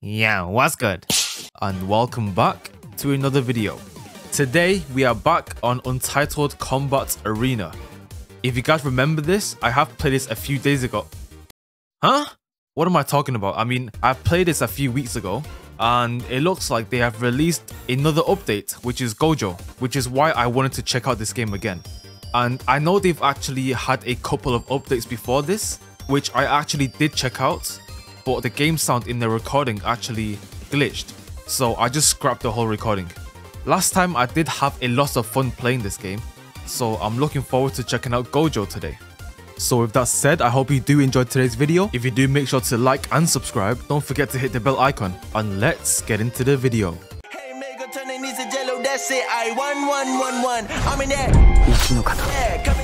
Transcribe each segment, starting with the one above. Yeah, what's good? And welcome back to another video. Today we are back on Untitled Combat Arena. If you guys remember this, I have played this a few days ago. Huh? What am I talking about? I mean, I played this a few weeks ago, and it looks like they have released another update, which is Gojo, which is why I wanted to check out this game again. And I know they've actually had a couple of updates before this, which I actually did check out, but the game sound in the recording actually glitched, so I just scrapped the whole recording. Last time I did have a lot of fun playing this game, so I'm looking forward to checking out Gojo today. So with that said, I hope you do enjoy today's video. If you do, make sure to like and subscribe. Don't forget to hit the bell icon, and let's get into the video. Hey, Mega turn and needs a jello, that's it. I 1111. I'm in there.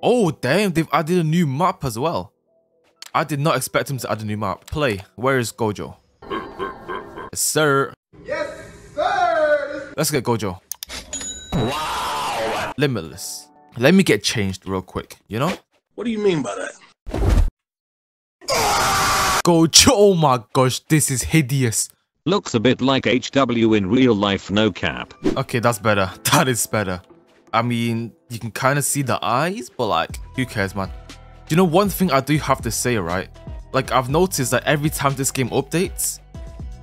Oh damn, they've added a new map as well. I did not expect him to add a new map. Play, where is Gojo? Yes, sir. Yes, sir! Let's get Gojo. Wow! Limitless. Let me get changed real quick, you know? What do you mean by that? Gojo, oh my gosh, this is hideous. Looks a bit like HW in real life, no cap. Okay, that's better. That is better. I mean, you can kind of see the eyes, but like, who cares, man? You know, one thing I do have to say, right? Like, I've noticed that every time this game updates,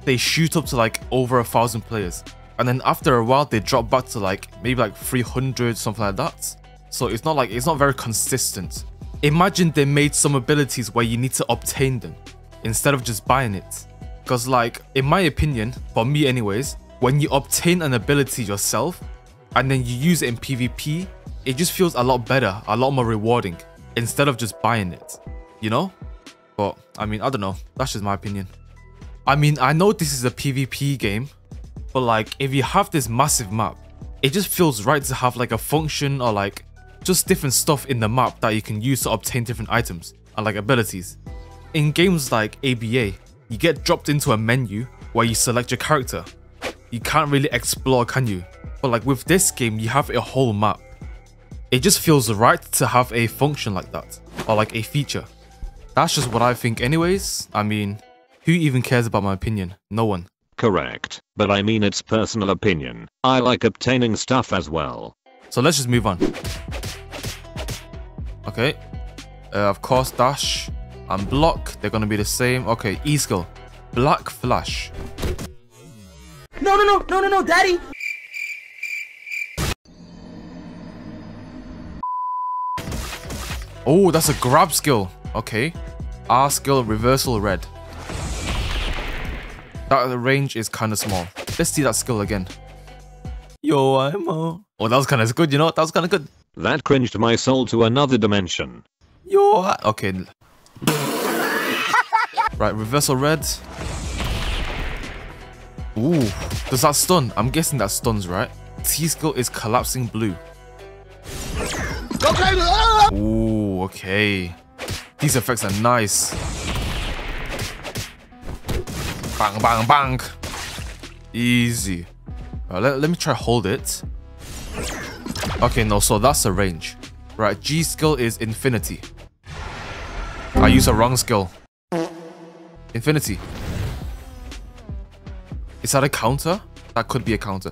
they shoot up to like over 1,000 players. And then after a while, they drop back to like, maybe like 300, something like that. So it's not like, it's not very consistent. Imagine they made some abilities where you need to obtain them instead of just buying it. Because like, in my opinion, for me anyways, when you obtain an ability yourself, and then you use it in PvP, it just feels a lot better, a lot more rewarding, instead of just buying it, you know? But, I mean, I don't know, that's just my opinion. I mean, I know this is a PvP game, but like, if you have this massive map, it just feels right to have like a function or like, just different stuff in the map that you can use to obtain different items and like abilities. In games like ABA, you get dropped into a menu where you select your character. You can't really explore, can you? But like with this game, you have a whole map. It just feels right to have a function like that, or like a feature. That's just what I think anyways. I mean, who even cares about my opinion? No one. Correct, but I mean it's personal opinion. I like obtaining stuff as well. So let's just move on. Okay, of course dash and block, they're gonna be the same. Okay, E skill, black flash. No, no, no, no, no, no, daddy! Oh, that's a grab skill. Okay. R skill, reversal red. That range is kind of small. Let's see that skill again. Yo, I'm out. Oh, that was kind of good, you know? That was kind of good. That cringed my soul to another dimension. Yo, okay. Right, reversal red. Ooh, does that stun? I'm guessing that stuns, right? T skill is collapsing blue. Ooh, okay. These effects are nice. Bang, bang, bang. Easy. Right, let me try hold it. Okay, no, so that's a range. Right, G skill is infinity. I used a wrong skill. Infinity. Is that a counter? That could be a counter.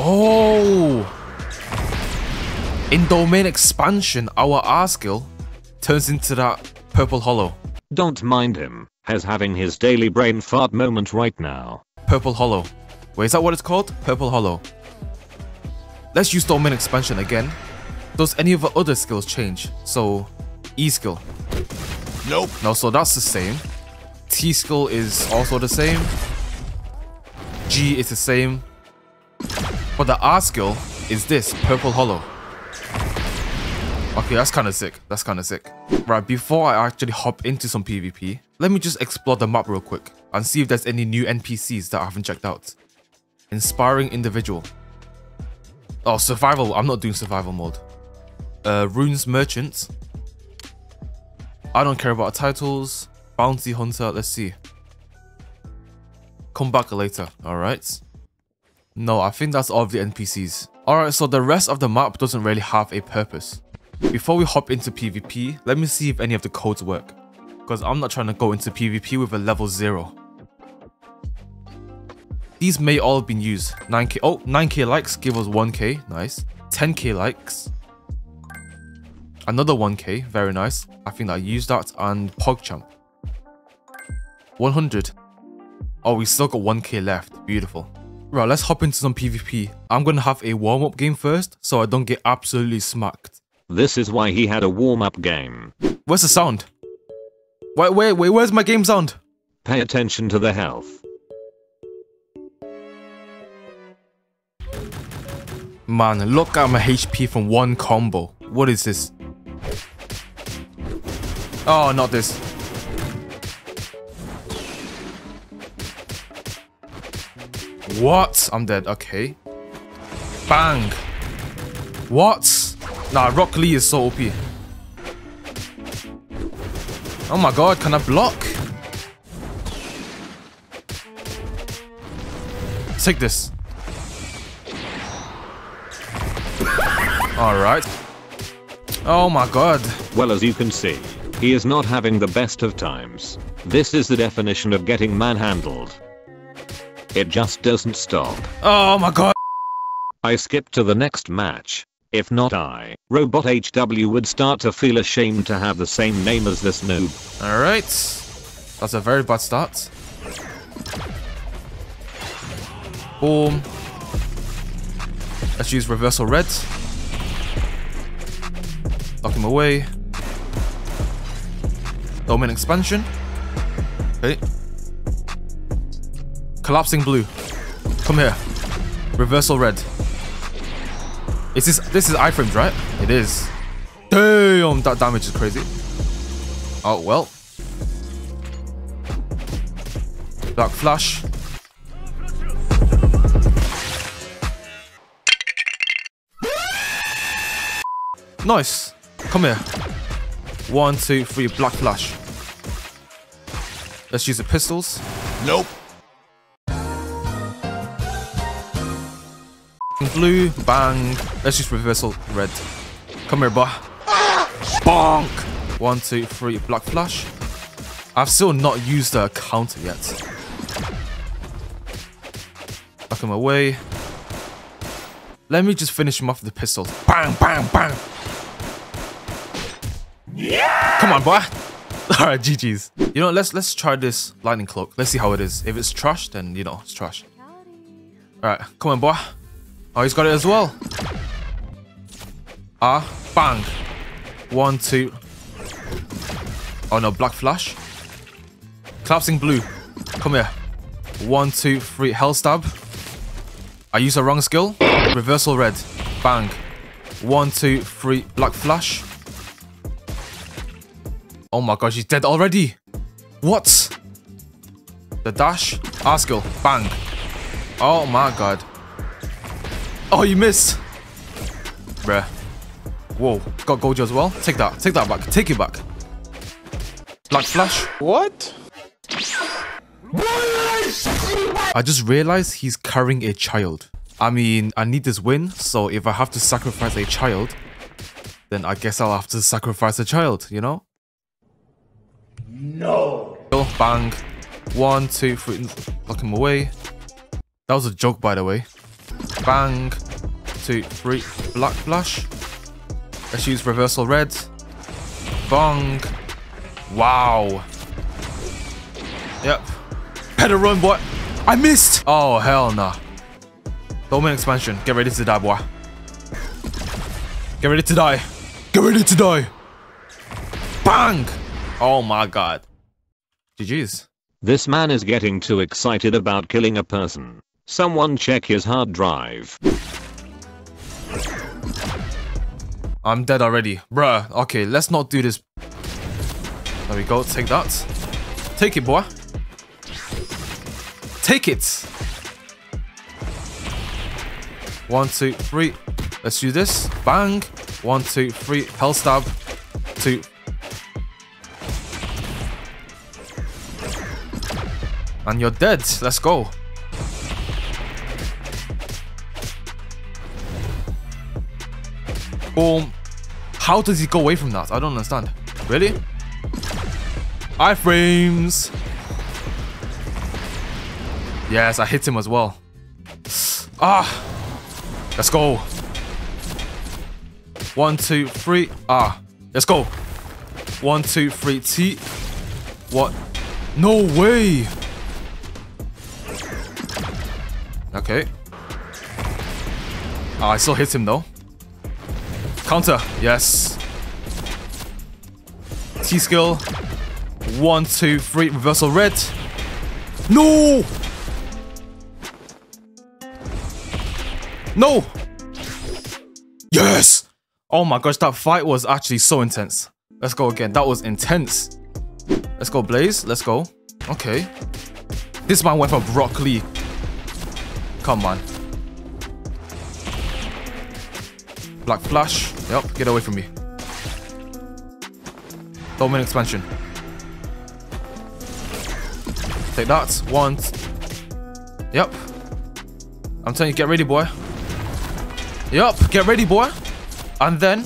Oh! In domain expansion, our R skill turns into that Purple Hollow. Don't mind him. He's having his daily brain fart moment right now. Purple Hollow. Wait, is that what it's called? Purple Hollow. Let's use domain expansion again. Does any of our other skills change? So, E skill. Nope. No, so that's the same. T skill is also the same. G is the same. But the R skill is this, Purple Hollow. Okay, that's kind of sick. That's kind of sick. Right, before I actually hop into some PvP, let me just explore the map real quick and see if there's any new NPCs that I haven't checked out. Inspiring individual. Oh, survival. I'm not doing survival mode. Runes merchant. I don't care about titles. Bounty Hunter, let's see. Come back later, alright. No, I think that's all of the NPCs. Alright, so the rest of the map doesn't really have a purpose. Before we hop into PvP, let me see if any of the codes work, because I'm not trying to go into PvP with a level 0. These may all have been used. 9k, oh, 9k likes give us 1k, nice. 10k likes. Another 1k, very nice. I think I used that, and PogChamp. 100. Oh, we still got 1k left, beautiful. Right, let's hop into some PvP. I'm gonna have a warm-up game first, so I don't get absolutely smacked. This is why he had a warm-up game. Where's the sound? Wait, where's my game sound? Pay attention to the health. Man, look at my HP from one combo. What is this? Oh, not this. What? I'm dead, okay. Bang. What? Nah, Rock Lee is so OP. Oh my god, can I block? Take this. Alright. Oh my god. Well, as you can see, he is not having the best of times. This is the definition of getting manhandled. It just doesn't stop. Oh my god. I skipped to the next match. If not I, Robot HW would start to feel ashamed to have the same name as this noob. Alright. That's a very bad start. Boom. Let's use reversal red. Lock him away. Domain expansion. Okay. Collapsing blue. Come here. Reversal red. This is iframes, right? It is. Damn, that damage is crazy. Oh, well. Black flash. Nice. Come here. 1, 2, 3, black flash. Let's use the pistols. Nope. Blue, bang. Let's just reversal red. Come here, bah. Bonk. 1, 2, 3, black flash. I've still not used a counter yet. Back him away. Let me just finish him off with the pistol. Bang, bang, bang. Yeah. Come on, bah. All right, GGs. You know, let's try this lightning cloak. Let's see how it is. If it's trash, then you know it's trash. All right, come on, bah. Oh, he's got it as well. Ah, bang. 1, 2. Oh no, black flash. Collapsing blue. Come here. 1, 2, 3. Hell stab. I used the wrong skill. Reversal red. Bang. 1, 2, 3. Black flash. Oh my gosh, he's dead already. What? The dash. R skill. Bang. Oh my god. Oh, you missed. Bruh. Whoa. Got Gojo as well. Take that. Take that back. Take it back. Black flash. What? I just realized he's carrying a child. I mean, I need this win, so if I have to sacrifice a child, then I guess I'll have to sacrifice a child, you know? No. Oh, bang. 1, 2, 3. Lock him away. That was a joke, by the way. Bang. 2, 3. Black flash. Let's use reversal red. Bong. Wow. Yep. Better run, boy. I missed. Oh, hell nah. Domain expansion. Get ready to die, boy. Get ready to die. Get ready to die. Bang. Oh my god. GG's. This man is getting too excited about killing a person. Someone check his hard drive. I'm dead already. Bruh. Okay, let's not do this. There we go. Take that. Take it, boy. Take it. 1, 2, 3. Let's do this. Bang. 1, 2, 3. Hell stab. 2. And you're dead. Let's go. Boom. How does he go away from that? I don't understand. Really? Iframes. Yes, I hit him as well. Ah. Let's go. 1, 2, 3. Ah. Let's go. 1, 2, 3. T. What? No way. Okay. Ah, I still hit him though. Counter. Yes. T skill. 1, 2, 3. Reversal red. No. No. Yes. Oh my gosh, that fight was actually so intense. Let's go again. That was intense. Let's go, Blaze. Let's go. Okay. This man went for Rock Lee. Come on. Black flash. Yep, get away from me. Domain expansion. Take that. Once. Yep. I'm telling you, get ready, boy. Yep, get ready, boy. And then...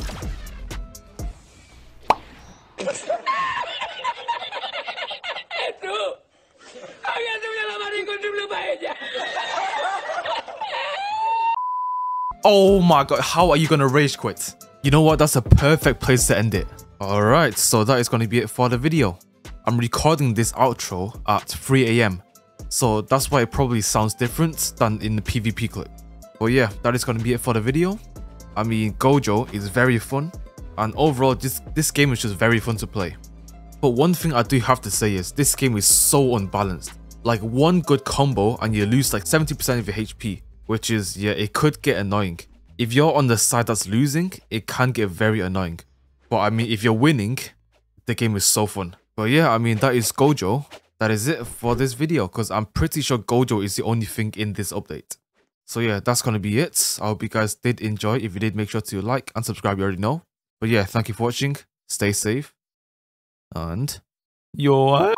Oh my god, how are you gonna rage quit? You know what, that's a perfect place to end it. Alright, so that is gonna be it for the video. I'm recording this outro at 3 AM, so that's why it probably sounds different than in the PvP clip. But yeah, that is gonna be it for the video. I mean, Gojo is very fun, and overall this game is just very fun to play. But one thing I do have to say is this game is so unbalanced. Like one good combo and you lose like 70% of your HP. Which is, yeah, it could get annoying. If you're on the side that's losing, it can get very annoying. But I mean, if you're winning, the game is so fun. But yeah, I mean, that is Gojo. That is it for this video, because I'm pretty sure Gojo is the only thing in this update. So yeah, that's going to be it. I hope you guys did enjoy. If you did, make sure to like and subscribe, you already know. But yeah, thank you for watching. Stay safe. And... yo.